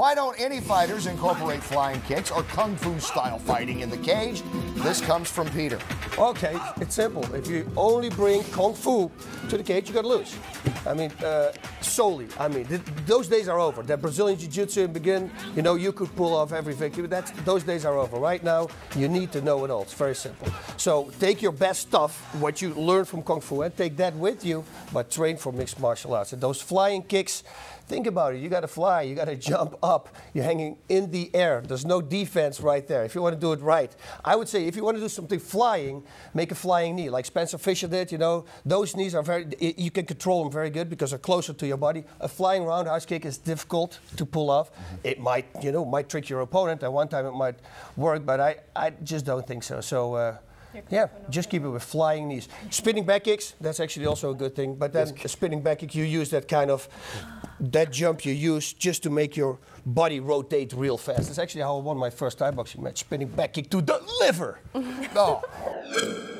Why don't any fighters incorporate flying kicks or kung fu style fighting in the cage? This comes from Peter. Okay, it's simple. If you only bring kung fu to the cage, you're gonna lose. I mean, solely. I mean, those days are over. That Brazilian jiu-jitsu in begin, you know, you could pull off every victory. Those days are over. Right now, you need to know it all. It's very simple. So take your best stuff, what you learn from kung fu, and take that with you, but train for mixed martial arts. And those flying kicks, think about it. You got to fly. You got to jump up. You're hanging in the air. There's no defense right there. If you want to do it right, I would say if you want to do something flying, make a flying knee like Spencer Fisher did. You know, those knees are very, you can control them very good because they're closer to your body. A flying roundhouse kick is difficult to pull off. It might, you know, might trick your opponent. At one time it might work, but I just don't think so. So. Yeah, just keep it with flying knees. Spinning back kicks, that's actually also a good thing. But then a spinning back kick, you use that kind of, that jump you use just to make your body rotate real fast. That's actually how I won my first Thai boxing match. Spinning back kick to the liver. Oh.